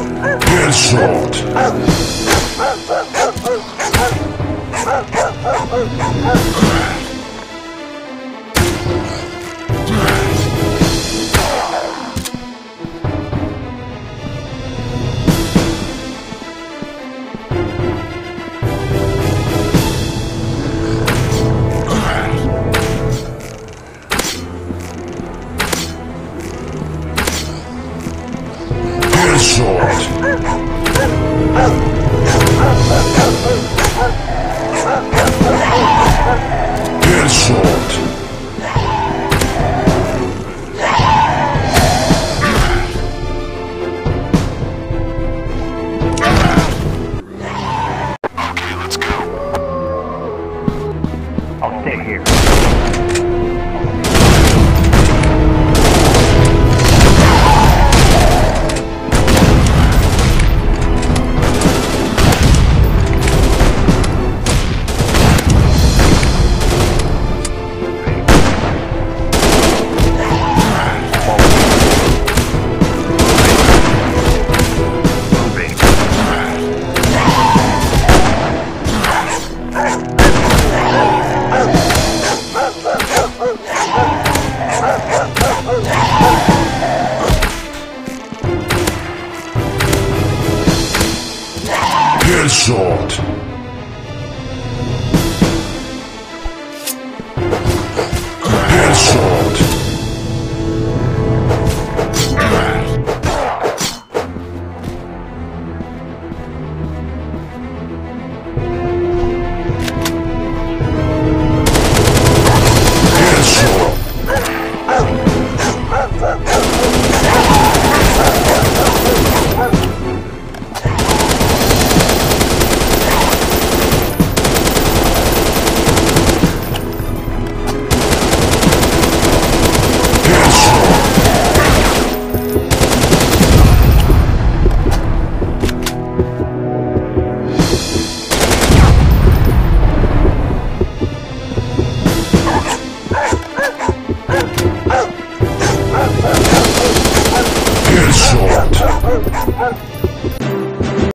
Headshot. Headshot. Headshot.